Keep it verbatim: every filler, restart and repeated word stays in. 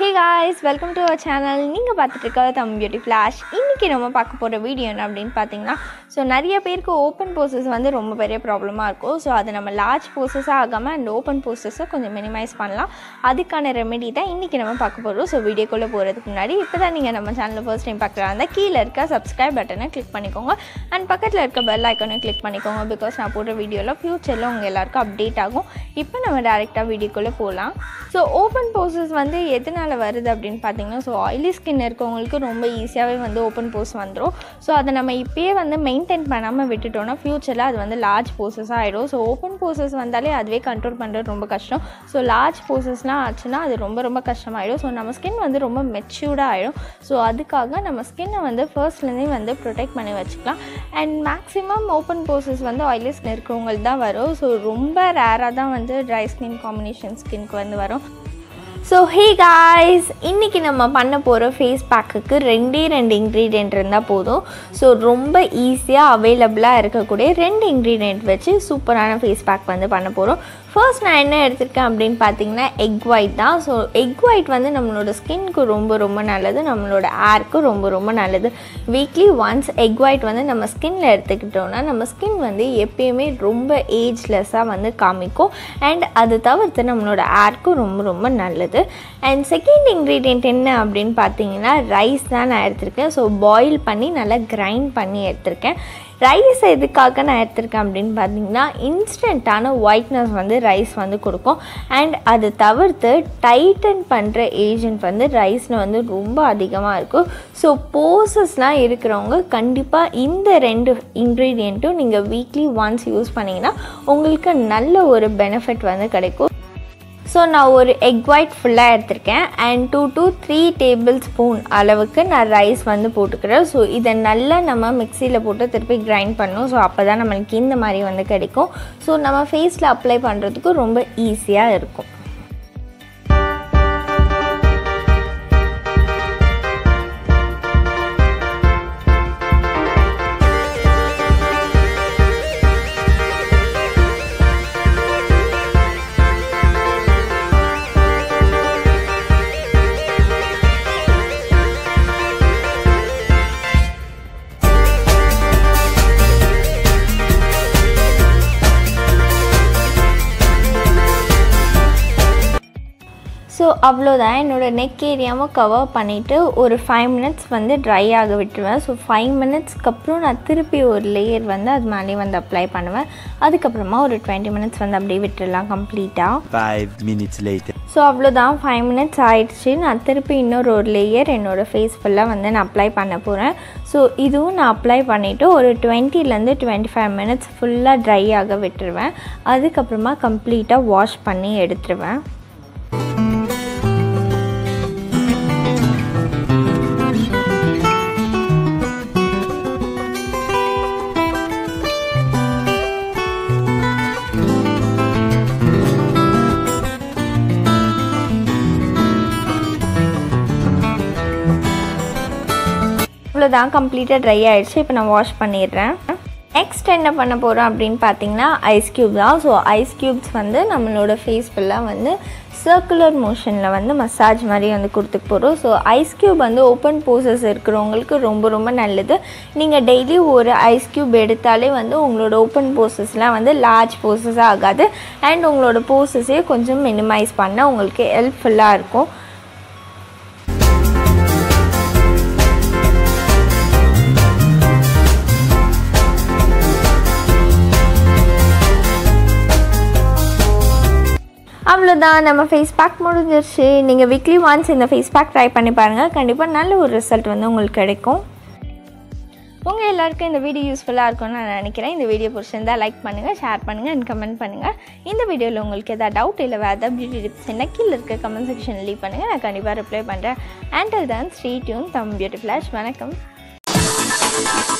Hey guys, welcome to our channel. Ninga paathutirukka Tamil Beauty Flash. Inniki nama paaka pora video enna appdin pathina. So nariya perku open poses vandu romba periya problem ah irukum. So adu nama large poses aagama and open poses konjam minimize pannalam. Adukana remedy da inniki nama paaka porom. So video kulla poradhukku munadi ipo ninga nama channel first time paakradha keela irukka subscribe button ah click pannikonga and பக்கத்துல இருக்க bell icon ah click பண்ணிக்கோங்க because நான் போற வீடியோல ஃபியூச்சர்ல உங்க எல்லாருக்கும் update ஆகும். இப்போ நம்ம डायरेक्टली வீடியோக்குள்ள போலாம். சோ ஓபன் poses வந்து எதனால வருது அப்படினு பாத்தீங்கன்னா சோ oily skin இருக்கவங்களுக்கு ரொம்ப ஈஸியாவே வந்து ஓபன் pose வந்துரும். சோ அத நம்ம இப்பவே வந்து மெயின்டெய்ன் பண்ணாம விட்டுட்டோம்னா ஃபியூச்சர்ல அது வந்து large poses ஆயிடும். சோ ஓபன் poses வந்தாலே அதுவே கண்ட்ரோல் பண்றது ரொம்ப கஷ்டம். சோ large posesலாம் ஆச்சுனா அது ரொம்ப ரொம்ப கஷ்டமாயிடும். சோ நம்ம ஸ்கின் வந்து ரொம்ப மெச்சூர்டா ஆயிடும். சோ அதுக்காக நம்ம ஸ்கின்னை வந்து ஃபர்ஸ்ட்ல இருந்தே வந்து ப்ரொடெக்ட் பண்ணி வச்சுக்கலாம். And maximum open poses வந்து oily skin இருக்கவங்களுக்கு தான் வரும். So ரொம்ப rare-ஆ தான் வந்து dry skin combination skin க்கு வந்து வரும். So hey guys, இன்னைக்கு நம்ம பண்ண போற ஃபேஸ் பேக்குக்கு ரெண்டே ரெண்டு இன்கிரிடியன்ட் இருந்தா போதும். சோ ரொம்ப ஈஸியா அவேலபிளா இருக்கக்கூடிய ரெண்டு இன்கிரிடியன்ட் வச்சு சூப்பரான ஃபேஸ் பேக் வந்து பண்ண போறோம். ஃபர்ஸ்ட் நான் என்ன எடுத்துர்க்கேன் அப்படினு பாத்தீங்கன்னா எக் ஒயிட் தான். சோ எக் ஒயிட் வந்து நம்மளோட ஸ்கின்க்கு ரொம்ப ரொம்ப நல்லது, நம்மளோட ஹேர்க்கு ரொம்ப ரொம்ப நல்லது. வீக்லி ஒன்ஸ் எக் ஒயிட் வந்து நம்ம ஸ்கின்ல எடுத்துக்கிட்டோம்னா நம்ம ஸ்கின் வந்து எப்பயுமே ரொம்ப ஏஜ்லெஸ்ஸா வந்து காமிக்கும். அண்ட் அது தவிர்த்து நம்மளோட ஹேர்க்கு ரொம்ப ரொம்ப நல்லது. And second ingredient என்ன அப்படினு பாத்தீங்கன்னா ரைஸ் தான் நான் எடுத்துர்க்கேன். சோ பாயில் பண்ணி நல்லா கிரைண்ட் பண்ணி எடுத்துர்க்கேன். ரைஸ் எதுக்காக நான் எடுத்துருக்கேன் அப்படின்னு பார்த்தீங்கன்னா இன்ஸ்டண்ட்டான ஒயிட்னஸ் வந்து ரைஸ் வந்து கொடுக்கும். அண்ட் அதை தவிர்த்து டைட்டன் பண்ணுற ஏஜென்ட் வந்து ரைஸில் வந்து ரொம்ப அதிகமாக இருக்கும். ஸோ போசஸ்லாம் இருக்கிறவங்க கண்டிப்பாக இந்த ரெண்டு இன்க்ரீடியண்ட்டும் நீங்கள் வீக்லி ஒன்ஸ் யூஸ் பண்ணிங்கன்னா உங்களுக்கு நல்ல ஒரு பெனிஃபிட் வந்து கிடைக்கும். ஸோ நான் ஒரு எக் ஒயிட் ஃபுல்லாக எடுத்துருக்கேன் and two two three tablespoon அளவுக்கு நான் ரைஸ் வந்து போட்டுக்கிறேன். ஸோ இதை நல்லா நம்ம மிக்சியில் போட்டு திருப்பி கிரைண்ட் பண்ணணும். ஸோ அப்போ தான் நம்மளுக்கு இந்த மாதிரி வந்து கிடைக்கும். ஸோ நம்ம ஃபேஸில் அப்ளை பண்ணுறதுக்கு ரொம்ப ஈஸியாக இருக்கும். ஸோ அவ்வளோதான், என்னோடய நெக் ஏரியாவும் கவர் பண்ணிவிட்டு ஒரு ஃபைவ் மினிட்ஸ் வந்து ட்ரை ஆக விட்டுருவேன். ஸோ ஃபைவ் மினிட்ஸ்க்கு அப்புறம் நான் திருப்பி ஒரு லேயர் வந்து அது மேலே வந்து அப்ளை பண்ணுவேன். அதுக்கப்புறமா ஒரு டுவெண்ட்டி மினிட்ஸ் வந்து அப்படியே விட்டுடலாம் கம்ப்ளீட்டாக. ஸோ அவ்வளோதான், ஃபைவ் மினிட்ஸ் ஆகிடுச்சு. நான் திருப்பி இன்னொரு ஒரு லேயர் என்னோடய ஃபேஸ் ஃபுல்லாக வந்து நான் அப்ளை பண்ண போகிறேன். ஸோ இதுவும் நான் அப்ளை பண்ணிவிட்டு ஒரு டுவெண்ட்டிலேருந்து டுவெண்ட்டி ஃபைவ் மினிட்ஸ் ஃபுல்லாக ட்ரை ஆக விட்டுருவேன். அதுக்கப்புறமா கம்ப்ளீட்டாக வாஷ் பண்ணி எடுத்துருவேன். அவ்வளோதான், கம்ப்ளீட்டாக ட்ரை ஆகிடுச்சு. இப்போ நான் வாஷ் பண்ணிடுறேன். நெக்ஸ்ட் என்ன பண்ண போகிறோம் அப்படின்னு பார்த்தீங்கன்னா ஐஸ் க்யூப் தான். ஸோ ஐஸ் க்யூப்ஸ் வந்து நம்மளோட ஃபேஸ் ஃபுல்லாக வந்து சர்க்குலர் மோஷனில் வந்து மசாஜ் மாதிரி வந்து கொடுத்துக்க போகிறோம். ஸோ ஐஸ் க்யூப் வந்து ஓப்பன் போசஸ் இருக்கிறவங்களுக்கு ரொம்ப ரொம்ப நல்லது. நீங்கள் டெய்லி ஒரு ஐஸ் க்யூப் எடுத்தாலே வந்து உங்களோட ஓப்பன் போசஸ்லாம் வந்து லார்ஜ் போசஸாக ஆகாது. அண்ட் உங்களோட போசஸே கொஞ்சம் மினிமைஸ் பண்ணால் உங்களுக்கு ஹெல்ப்ஃபுல்லாக இருக்கும். அவ்வளோதான், நம்ம ஃபேஸ் பேக் முடிஞ்சிருச்சு. நீங்கள் வீக்லி ஒன்ஸ் இந்த ஃபேஸ் பேக் ட்ரை பண்ணி பாருங்கள். கண்டிப்பாக நல்ல ஒரு ரிசல்ட் வந்து உங்களுக்கு கிடைக்கும். உங்கள் எல்லாருக்கும் இந்த வீடியோ யூஸ்ஃபுல்லாக இருக்கும்னு நான் நினைக்கிறேன். இந்த வீடியோ பிடிச்சிருந்தா லைக் பண்ணுங்கள், ஷேர் பண்ணுங்கள் அண்ட் கமெண்ட் பண்ணுங்கள். இந்த வீடியோவில் உங்களுக்கு எதாவது டவுட் இல்லை வேறு ஏதாவது பியூட்டி டிப்ஸ் என்ன கீழே இருக்க கமெண்ட் செக்ஷன் லீவ் பண்ணுங்கள். நான் கண்டிப்பாக ரிப்ளை பண்ணுறேன். அண்ட் அதுதான் stay tune. Tamil beauty flash. வணக்கம்.